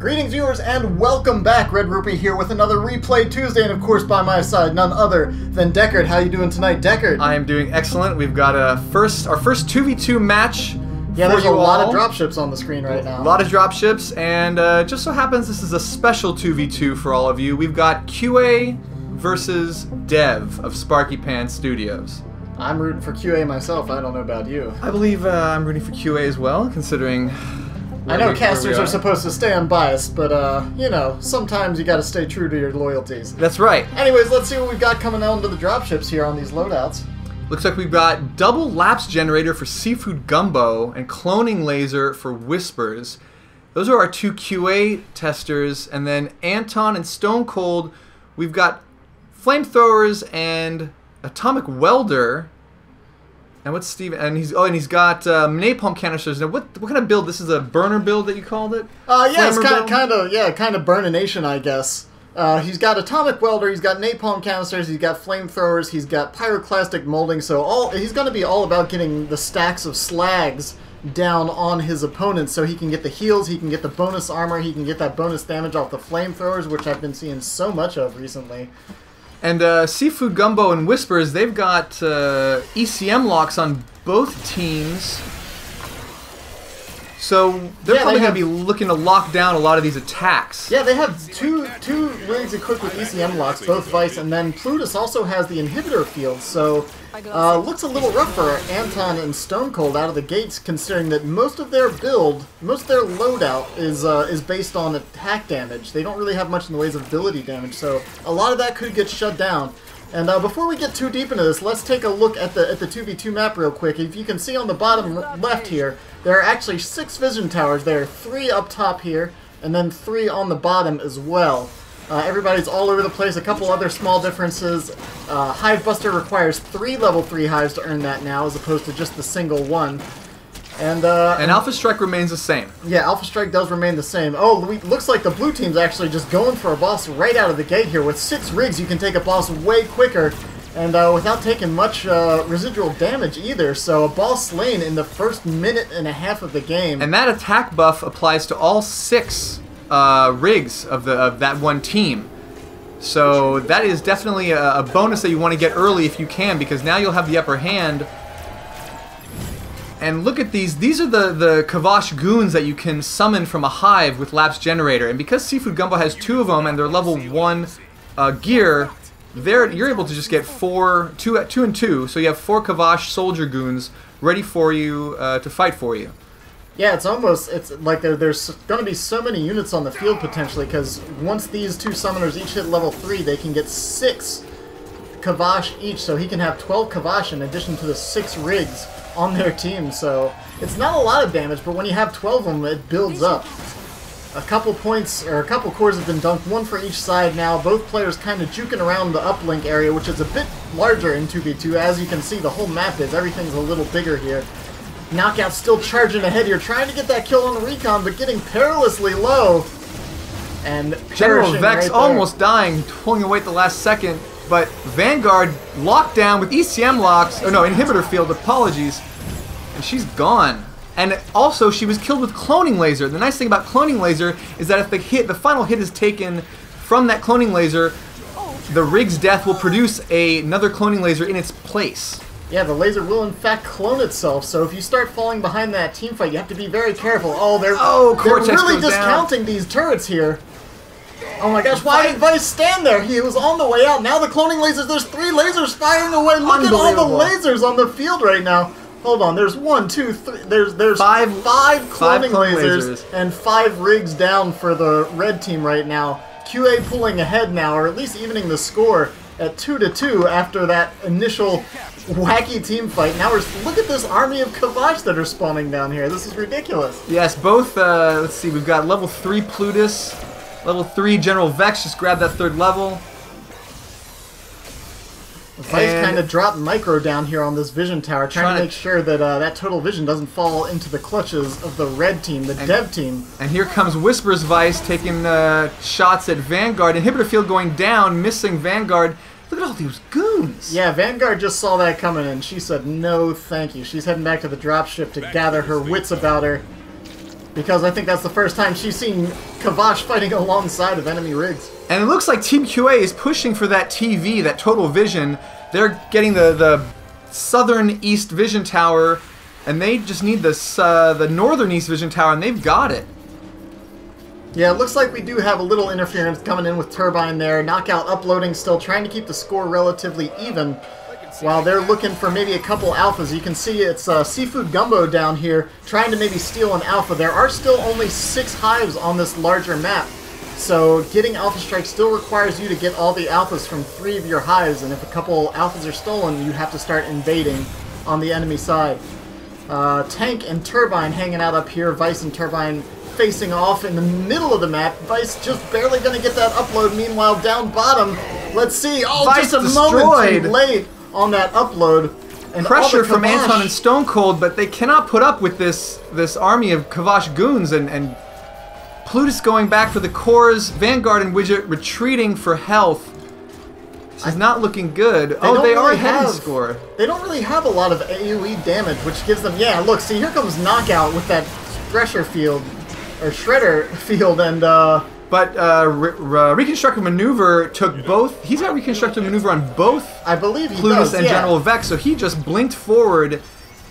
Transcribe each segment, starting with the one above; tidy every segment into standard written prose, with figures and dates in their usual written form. Greetings viewers and welcome back, Red Rupee here with another Replay Tuesday, and of course by my side none other than Deckard. How you doing tonight, Deckard? I am doing excellent. We've got our first 2v2 match. Yeah, there's a lot of dropships on the screen right now. A lot of dropships, and just so happens this is a special 2v2 for all of you. We've got QA versus Dev of Sparky Pan Studios. I'm rooting for QA myself, I don't know about you. I believe I'm rooting for QA as well, considering... I know casters are supposed to stay unbiased, but, you know, sometimes you gotta stay true to your loyalties. That's right. Anyways, let's see what we've got coming out into the dropships here on these loadouts. Looks like we've got double Laps generator for Seafood Gumbo and cloning laser for Whispers. Those are our two QA testers, and then Anton and Stone Cold, we've got flamethrowers and atomic welder. And what's Steve? And he's got napalm canisters. Now, what kind of build? This is a burner build that you called it. Yeah, it's kind of burnination, I guess. He's got atomic welder. He's got napalm canisters. He's got flamethrowers. He's got pyroclastic molding. So he's going to be all about getting the stacks of slags down on his opponents, so he can get the heals, he can get the bonus armor, he can get that bonus damage off the flamethrowers, which I've been seeing so much of recently. And Seafood Gumbo and Whispers, they've got ECM locks on both teams. So they're probably going to be looking to lock down a lot of these attacks. Yeah, they have two rigs equipped with ECM locks, both Vice, and then Plutus also has the inhibitor field, so looks a little rough for Anton and Stone Cold out of the gates, considering that most of their build, most of their loadout is based on attack damage. They don't really have much in the ways of ability damage, so a lot of that could get shut down. And before we get too deep into this, let's take a look at the 2v2 map real quick. If you can see on the bottom left here, there are actually 6 vision towers. There are 3 up top here, and then 3 on the bottom as well. Everybody's all over the place. A couple other small differences. Hive Buster requires 3 level 3 hives to earn that now, as opposed to just the single one. And Alpha Strike remains the same. Yeah, Alpha Strike does remain the same. Oh, looks like the blue team's actually just going for a boss right out of the gate here. With 6 rigs, you can take a boss way quicker, and without taking much residual damage either. So a boss slain in the first minute and a half of the game. And that attack buff applies to all 6 rigs of that one team. So that is definitely a bonus that you want to get early if you can, because now you'll have the upper hand. And look at these. These are the Kavash goons that you can summon from a hive with Laps generator. And because Seafood Gumbo has 2 of them and they're level 1 gear, you're able to just get 4, 2 and 2. So you have 4 Kavash soldier goons ready for you to fight for you. Yeah, it's like there's going to be so many units on the field potentially, because once these 2 summoners each hit level 3, they can get 6 Kavash each. So he can have 12 Kavash in addition to the 6 rigs on their team, so it's not a lot of damage, but when you have 12 of them, it builds up. A couple points, or a couple cores have been dunked, 1 for each side now. Both players kind of juking around the uplink area, which is a bit larger in 2v2. As you can see, the whole map is. Everything's a little bigger here. Knockout still charging ahead here, trying to get that kill on the recon, but getting perilously low. And General Vex almost dying, pulling away at the last second. But Vanguard locked down with ECM locks, oh no, inhibitor field, apologies, and she's gone. And also, she was killed with cloning laser. The nice thing about cloning laser is that if the final hit is taken from that cloning laser, the rig's death will produce another cloning laser in its place. Yeah, the laser will in fact clone itself, so if you start falling behind that teamfight, you have to be very careful. They're really discounting these turrets here. Oh my gosh, why did Vice stand there? He was on the way out. Now the cloning lasers, there's 3 lasers firing away. Look at all the lasers on the field right now. Hold on, there's 1, 2, 3, there's five cloning lasers and 5 rigs down for the red team right now. QA pulling ahead now, or at least evening the score at 2-2 after that initial wacky team fight. Now look at this army of Kavash that are spawning down here. This is ridiculous. Yes, both, let's see, we've got level 3 Plutus. Level 3, General Vex just grabbed that 3rd level. Vice kind of dropped Micro down here on this vision tower, trying to make sure that that total vision doesn't fall into the clutches of the red team, Dev team. And here comes Whispers Vice taking shots at Vanguard. Inhibitor field going down, missing Vanguard. Look at all those goons! Yeah, Vanguard just saw that coming and she said no thank you. She's heading back to the dropship to gather her wits about her. because I think that's the first time she's seen Kavash fighting alongside of enemy rigs. And it looks like Team QA is pushing for that TV, that total vision. They're getting the southern east vision tower, and they just need this, the northern east vision tower, and they've got it. Yeah, it looks like we do have a little interference coming in with Turbine there. Knockout uploading still, trying to keep the score relatively even, while they're looking for maybe a couple alphas. You can see it's Seafood Gumbo down here trying to maybe steal an alpha. There are still only 6 hives on this larger map, so getting Alpha Strike still requires you to get all the alphas from 3 of your hives, and if a couple alphas are stolen, you have to start invading on the enemy side. Tank and Turbine hanging out up here. Vice and Turbine facing off in the middle of the map. Vice just barely going to get that upload. Meanwhile, down bottom, let's see. Oh, Vice just a moment too late on that upload. And pressure from Anton and Stone Cold, but they cannot put up with this army of Kavash goons, and Plutus going back for the cores. Vanguard and Widget retreating for health. This is not looking good. Oh, they are ahead in score. They don't really have a lot of AoE damage, which gives them... Yeah, look, see, here comes Knockout with that Shredder field, or Shredder field, and... But Reconstructive Maneuver took both. He's got Reconstructive Maneuver on both, I believe, Plutus and General Vex, so he just blinked forward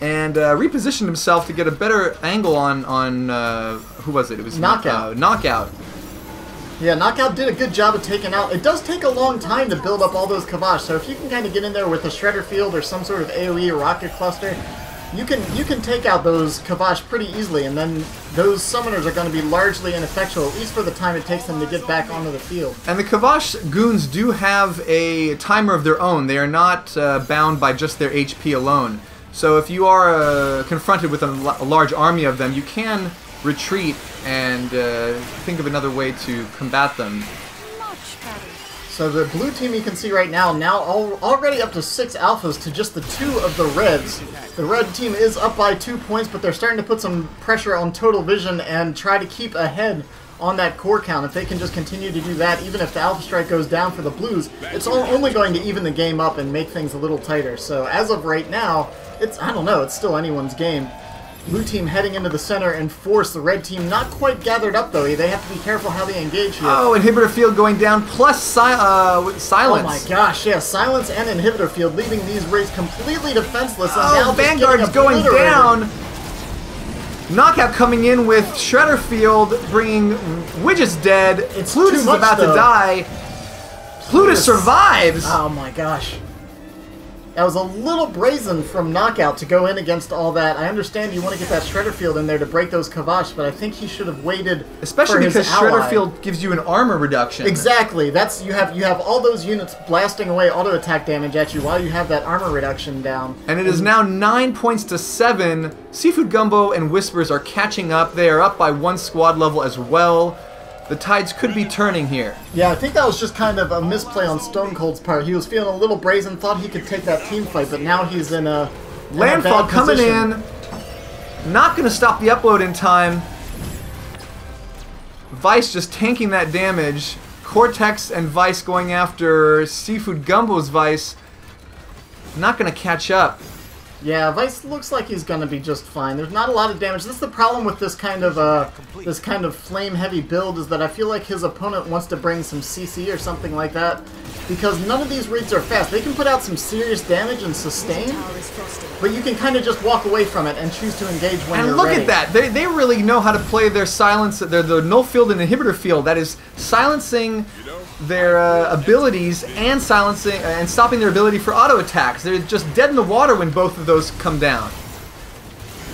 and repositioned himself to get a better angle on who was it? It was Knockout. Knockout. Yeah, Knockout did a good job of taking out. It does take a long time to build up all those Kavash, so if you can kind of get in there with a Shredder field or some sort of AoE or rocket cluster, you can take out those Kavash pretty easily, and then those summoners are going to be largely ineffectual, at least for the time it takes them to get back onto the field. And the Kavash goons do have a timer of their own. They are not bound by just their HP alone. So if you are confronted with a large army of them, you can retreat and think of another way to combat them. So the blue team, you can see right now already up to 6 alphas to just the 2 of the reds. The red team is up by 2 points, but they're starting to put some pressure on total vision and try to keep ahead on that core count. If they can just continue to do that, even if the Alpha Strike goes down for the blues, it's only going to even the game up and make things a little tighter. So as of right now, it's, I don't know, it's still anyone's game. Blue team heading into the center and force the red team. Not quite gathered up, though. They have to be careful how they engage here. Oh, inhibitor field going down, plus silence. Oh my gosh, yeah. Silence and inhibitor field leaving these rigs completely defenseless. Oh, Vanguard's going down. Knockout coming in with Shredder field, bringing Widget's dead. Plutus is about to die. Plutus survives. Oh my gosh. That was a little brazen from Knockout to go in against all that. I understand you want to get that Shredder field in there to break those Kavash, but I think he should have waited. Especially because Shredder field gives you an armor reduction. Exactly. That's you have all those units blasting away auto attack damage at you while you have that armor reduction down. And it is now 9 points to 7. Seafood Gumbo and Whispers are catching up. They are up by 1 squad level as well. The tides could be turning here. Yeah, I think that was just kind of a misplay on Stone Cold's part. He was feeling a little brazen, thought he could take that team fight, but now he's in a Landfall coming in. Not going to stop the upload in time. Vice just tanking that damage. Cortex and Vice going after Seafood Gumbo's Vice. Not going to catch up. Yeah, Vice looks like he's gonna be just fine. There's not a lot of damage. This is the problem with this kind of flame-heavy build, is that I feel like his opponent wants to bring some CC or something like that, because none of these rigs are fast. They can put out some serious damage and sustain, but you can kind of just walk away from it and choose to engage when you're ready. And look at that! They really know how to play their silence. Their null field and inhibitor field. That is silencing their abilities and silencing and stopping their ability for auto attacks. They're just dead in the water when both of those come down.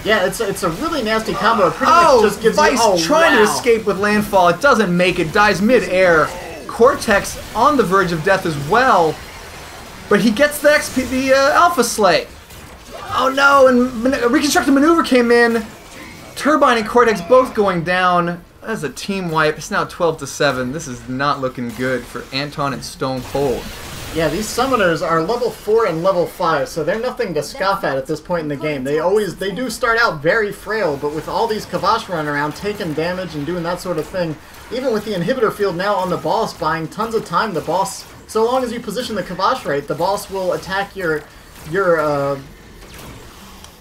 Yeah, it's a really nasty combo. It pretty much just gives Vice trying to escape with Landfall. It doesn't make it. Dies mid-air. Cortex on the verge of death as well, but he gets the XP, the Alpha Slate. Oh no! And Reconstructive Maneuver came in. Turbine and Cortex both going down. That's a team wipe. It's now 12 to 7. This is not looking good for Anton and Stone Cold. Yeah, these summoners are level 4 and level 5, so they're nothing to scoff at this point in the game. They do start out very frail, but with all these Kavash running around, taking damage and doing that sort of thing, even with the inhibitor field now on the boss, buying tons of time, the boss, so long as you position the Kavash right, the boss will attack your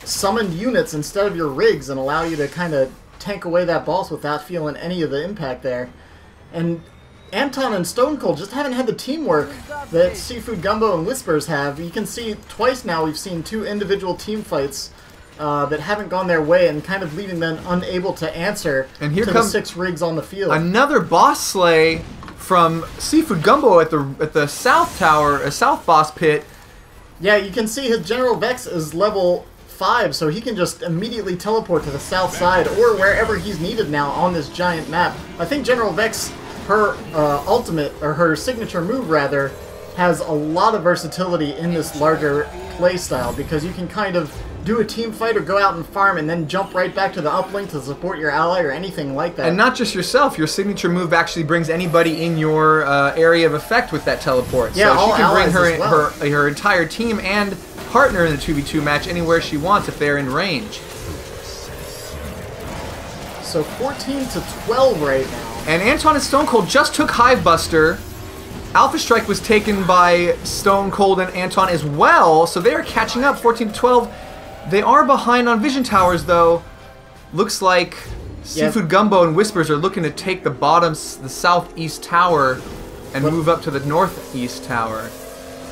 summoned units instead of your rigs and allow you to kind of tank away that boss without feeling any of the impact there. And Anton and Stone Cold just haven't had the teamwork that Seafood Gumbo and Whispers have. You can see twice now we've seen two individual team fights that haven't gone their way and kind of leaving them unable to answer and here to the six rigs on the field. Another boss slay from Seafood Gumbo at the south tower, a south boss pit. Yeah, you can see his General Vex is level 5, so he can just immediately teleport to the south side or wherever he's needed now on this giant map. I think General Vex, her ultimate, or her signature move rather, has a lot of versatility in this larger playstyle because you can kind of do a team fight or go out and farm and then jump right back to the uplink to support your ally or anything like that. And not just yourself, your signature move actually brings anybody in your area of effect with that teleport. Yeah, so she can bring her entire team and partner in the 2v2 match anywhere she wants if they're in range. So 14 to 12 right now. And Anton and Stone Cold just took Hive Buster. Alpha Strike was taken by Stone Cold and Anton as well, so they are catching up 14 to 12. They are behind on Vision Towers, though. Looks like Seafood Gumbo and Whispers are looking to take the bottom, the southeast tower, and move up to the northeast tower.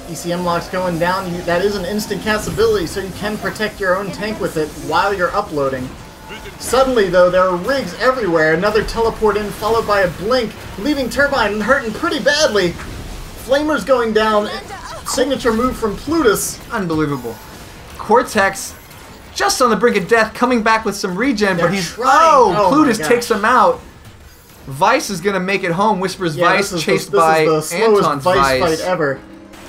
ECM lock's going down. That is an instant cast ability, so you can protect your own tank with it while you're uploading. Suddenly, though, there are rigs everywhere. Another teleport in, followed by a blink, leaving Turbine hurting pretty badly. Flamer's going down. Signature move from Plutus. Unbelievable. Cortex just on the brink of death, coming back with some regen, but he's... Oh, Plutus takes him out. Vice is going to make it home. Whispers Vice chased by Anton's Vice. This is the slowest Vice fight ever.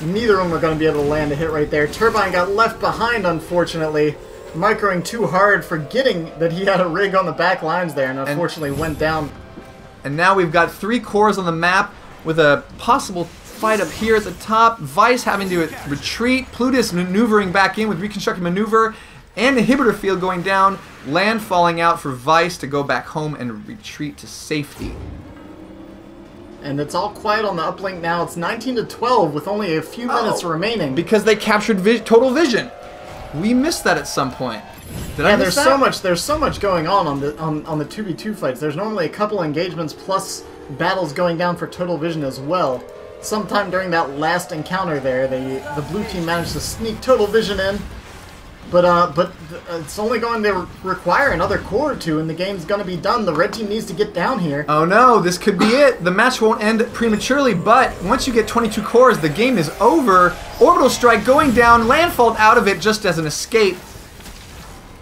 Neither of them are going to be able to land a hit right there. Turbine got left behind, unfortunately, microing too hard, forgetting that he had a rig on the back lines there, and unfortunately went down. And now we've got three cores on the map with a possible fight up here at the top. Vice having to retreat. Plutus maneuvering back in with Reconstructive Maneuver. And Inhibitor Field going down. Land falling out for Vice to go back home and retreat to safety. And it's all quiet on the uplink now. It's 19 to 12 with only a few minutes remaining. Because they captured Total Vision. We missed that at some point. There's so much going on the 2v2 fights. There's normally a couple engagements plus battles going down for Total Vision as well. Sometime during that last encounter there, the blue team managed to sneak Total Vision in, but it's only going to require another core or two, and the game's going to be done. The red team needs to get down here. Oh no, this could be it. The match won't end prematurely, but once you get 22 cores, the game is over. Orbital Strike going down, Landfall out of it just as an escape.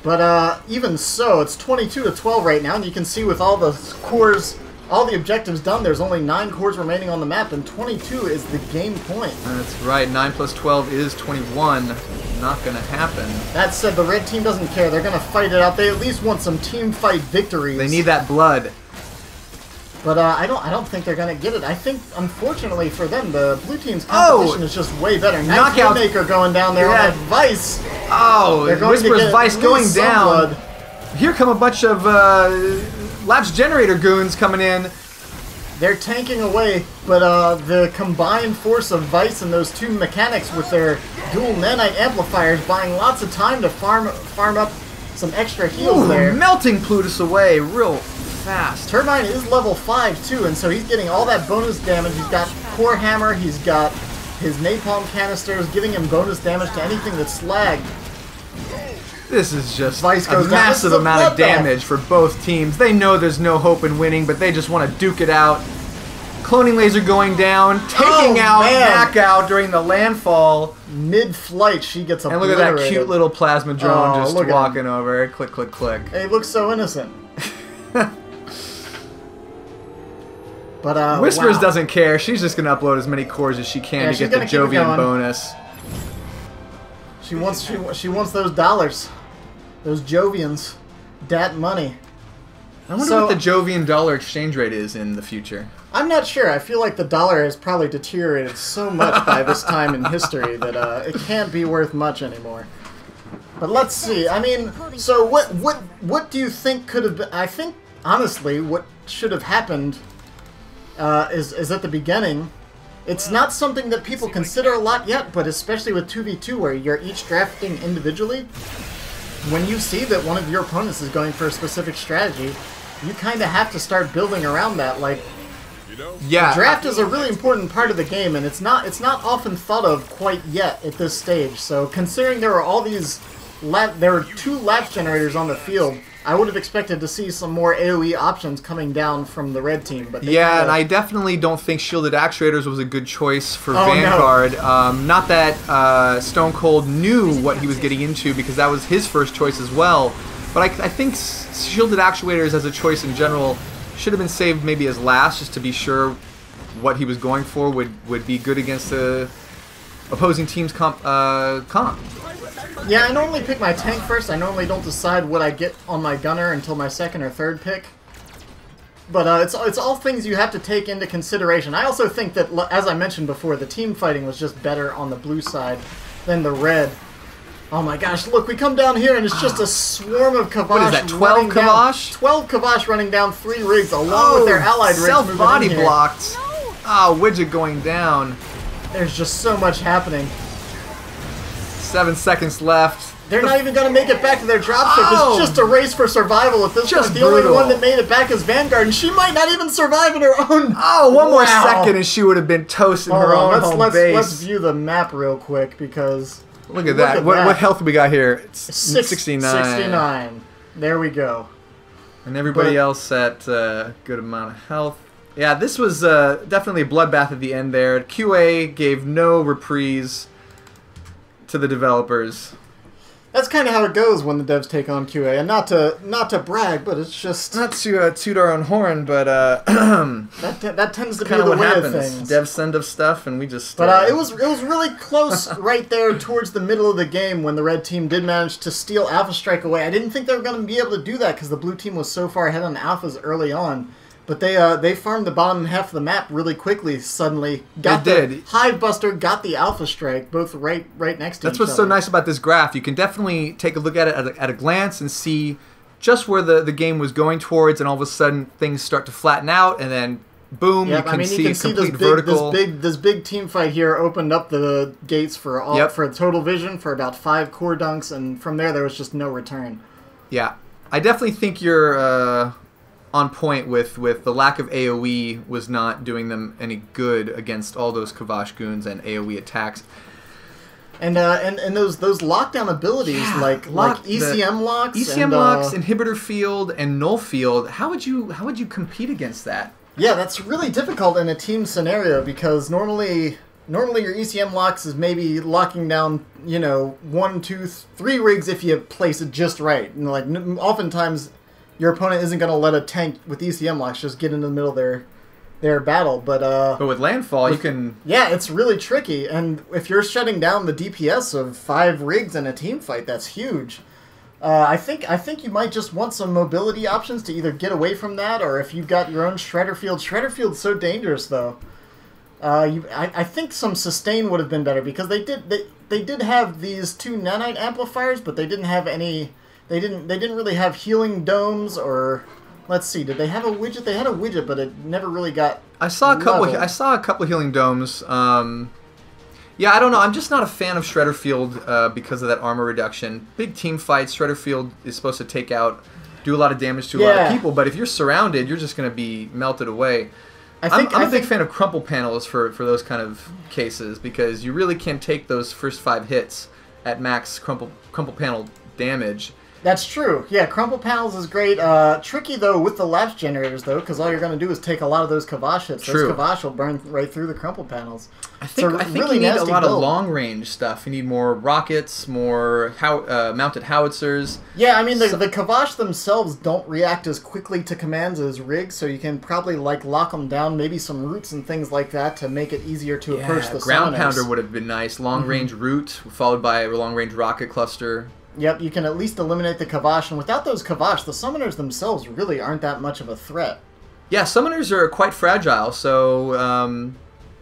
But even so, it's 22 to 12 right now, and you can see with all the cores... all the objectives done, there's only 9 cores remaining on the map, and 22 is the game point. That's right, 9 plus 12 is 21. Not gonna happen. That said, the red team doesn't care. They're gonna fight it out. They at least want some team fight victories. They need that blood. But I don't think they're gonna get it. I think, unfortunately for them, the blue team's competition is just way better. Knockout Maker going down there on that Vice. Oh, Whispers Vice going down. Blood. Here come a bunch of... Laps generator goons coming in. They're tanking away, but the combined force of Vice and those two mechanics with their dual nanite amplifiers buying lots of time to farm up some extra heals. Ooh, there. Melting Plutus away real fast. Turbine is level 5 too, and so he's getting all that bonus damage. He's got core hammer, he's got his napalm canisters, giving him bonus damage to anything that's slagged. This is just a massive amount of damage for both teams. They know there's no hope in winning, but they just want to duke it out. Cloning laser going down, taking out Knockout during the landfall. Mid-flight, she gets obliterated. And look at that cute little plasma drone just walking over. Click, click, click. It looks so innocent. But Whispers doesn't care. She's just going to upload as many cores as she can to get the Jovian bonus. She wants those dollars. Those Jovians, dat money. I wonder what the Jovian dollar exchange rate is in the future. I'm not sure. I feel like the dollar has probably deteriorated so much by this time in history that it can't be worth much anymore. But let's see. I mean, so what do you think could have been? I think honestly, what should have happened is at the beginning. It's not something that people consider a lot yet, but especially with 2v2 where you're each drafting individually, when you see that one of your opponents is going for a specific strategy, you kind of have to start building around that. Like, yeah, draft is a really important part of the game, and it's not often thought of quite yet at this stage. So considering there were all these, there were two Laps generators on the field, I would have expected to see some more AoE options coming down from the red team. But yeah, and I definitely don't think shielded actuators was a good choice for Vanguard. No. Not that Stone Cold knew what he was getting into, because that was his first choice as well. But I think shielded actuators as a choice in general should have been saved maybe as last, just to be sure what he was going for would be good against the opposing team's comp. Yeah, I normally pick my tank first. I normally don't decide what I get on my gunner until my second or third pick. But it's all things you have to take into consideration. I also think that, as I mentioned before, the team fighting was just better on the blue side than the red. Oh my gosh, look, we come down here and it's just a swarm of Kavash. What is that, 12 Kavash? 12 Kavash running down 3 rigs along with their allied rigs. Self-body blocked. Ah, Widget going down. There's just so much happening. 7 seconds left. They're not even going to make it back to their dropship. It's just a race for survival at this point. The only one that made it back is Vanguard, and she might not even survive in her own. Oh, one more second and she would have been toast in her own home base. Let's view the map real quick, because... Look at that. What health we got here? It's 69. 69. There we go. And everybody else at a good amount of health. Yeah, this was definitely a bloodbath at the end there. QA gave no reprise to the developers. That's kind of how it goes when the devs take on QA. And not to brag, but it's just... Not to toot our own horn, but... that tends to be the way of things. Devs send us stuff, and we just... But it was really close right there towards the middle of the game when the red team did manage to steal Alpha Strike away. I didn't think they were going to be able to do that because the blue team was so far ahead on Alphas early on. But they farmed the bottom half of the map really quickly. Suddenly, got the Hive Buster, got the Alpha Strike, both right next to each other. That's what's so nice about this graph. You can definitely take a look at it at a glance and see just where the game was going towards, and all of a sudden things start to flatten out, and then boom, yep, you can see this big vertical. This big team fight here opened up the gates for all for total vision for about 5 core dunks, and from there was just no return. Yeah, I definitely think you're. On point with the lack of AoE was not doing them any good against all those Kavash goons and AoE attacks. And those lockdown abilities, yeah, like ECM locks, inhibitor field, and null field. How would you compete against that? Yeah, that's really difficult in a team scenario because normally your ECM locks is maybe locking down, 1, 2, 3 rigs if you place it just right. And oftentimes. Your opponent isn't going to let a tank with ECM locks just get into the middle of their battle, but with landfall you can. Yeah, it's really tricky, and if you're shutting down the DPS of 5 rigs in a team fight, that's huge. I think you might just want some mobility options to either get away from that, or if you've got your own Shredder field. Shredder field's so dangerous though. I think some sustain would have been better because they did have these 2 nanite amplifiers, but they didn't have any. They didn't really have healing domes or, let's see, did they have a widget? They had a widget, but it never really got. I saw a couple of healing domes. Yeah, I don't know. I'm just not a fan of Shredder Field because of that armor reduction. Big team fights, Shredder Field is supposed to take out, do a lot of damage to a lot of people. But if you're surrounded, you're just going to be melted away. I'm a big fan of crumple panels for those kind of cases because you really can take those first 5 hits at max crumple panel damage. That's true. Yeah, crumple panels is great. Tricky, though, with the Laps generators, though, because all you're going to do is take a lot of those Kavash hits. True. Those Kavash will burn right through the crumple panels. I think really you need a lot of long-range stuff. You need more rockets, more mounted howitzers. Yeah, I mean, the Kavash themselves don't react as quickly to commands as rigs, so you can probably, lock them down, maybe some roots and things like that to make it easier to approach the ground pounder would have been nice. Long-range root, followed by a long-range rocket cluster. Yep, you can at least eliminate the Kavash, and without those Kavash, the summoners themselves really aren't that much of a threat. Yeah, summoners are quite fragile, so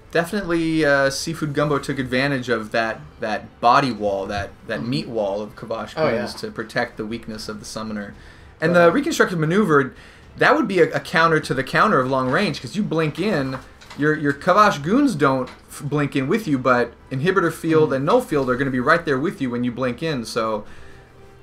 definitely Seafood Gumbo took advantage of that body wall, that meat wall of Kavash goons to protect the weakness of the summoner. And the Reconstructive Maneuver, that would be a counter to the counter of long range, because you blink in, your Kavash goons don't blink in with you, but inhibitor field and null field are going to be right there with you when you blink in, so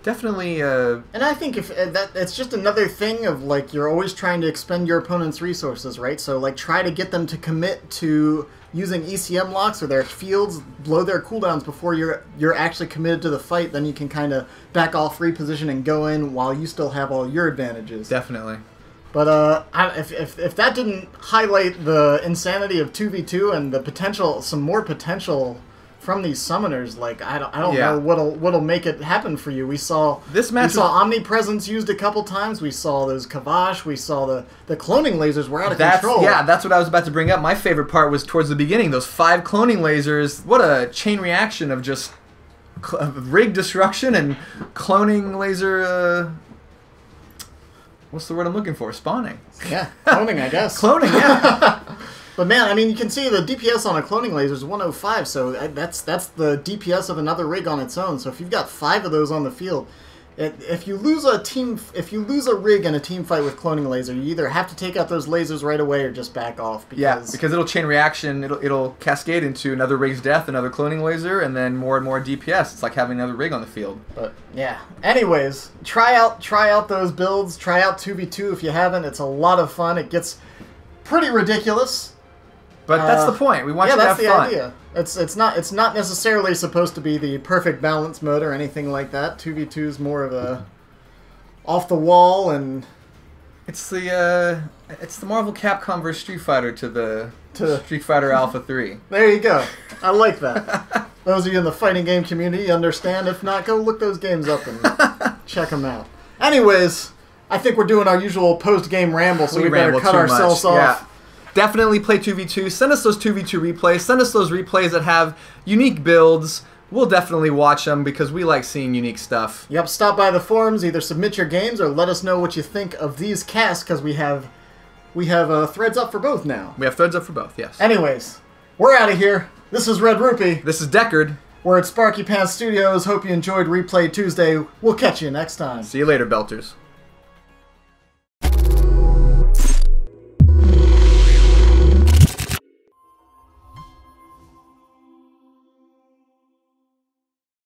Definitely. And I think if that, it's just another thing of like you're always trying to expend your opponent's resources, right? So like try to get them to commit to using ECM locks or their fields, blow their cooldowns before you're actually committed to the fight. Then you can kind of back off, reposition, and go in while you still have all your advantages. Definitely. But if that didn't highlight the insanity of 2v2 and the potential, some more potential. From these summoners, like I don't yeah. know what'll make it happen for you. We saw this match. We saw omnipresence used a couple times. We saw those Kavash. We saw the cloning lasers were out of control. Yeah, that's what I was about to bring up. My favorite part was towards the beginning. Those 5 cloning lasers. What a chain reaction of just rig destruction and cloning laser. What's the word I'm looking for? Spawning. Yeah, cloning. I guess cloning. Yeah. But man, I mean, you can see the DPS on a cloning laser is 105, so that's the DPS of another rig on its own. So if you've got 5 of those on the field, if you lose a rig in a team fight with cloning laser, you either have to take out those lasers right away or just back off. Because yeah, because it'll chain reaction, it'll cascade into another rig's death, another cloning laser, and then more and more DPS. It's like having another rig on the field. But yeah. Anyways, try out those builds. Try out 2v2 if you haven't. It's a lot of fun. It gets pretty ridiculous. But that's the point. We want you to have fun. Yeah, that's the idea. It's not necessarily supposed to be the perfect balance mode or anything like that. 2v2 is more of a off the wall and it's the Marvel Capcom vs Street Fighter to Street Fighter Alpha 3. There you go. I like that. Those of you in the fighting game community understand. If not, go look those games up and check them out. Anyways, I think we're doing our usual post-game ramble, so we better cut ourselves off. Yeah. Definitely play 2v2. Send us those 2v2 replays. Send us those replays that have unique builds. We'll definitely watch them because we like seeing unique stuff. Yep, stop by the forums. Either submit your games or let us know what you think of these casts because we have threads up for both now. We have threads up for both, yes. Anyways, we're out of here. This is Red Rupee. This is Deckard. We're at Sparky Pants Studios. Hope you enjoyed Replay Tuesday. We'll catch you next time. See you later, Belters.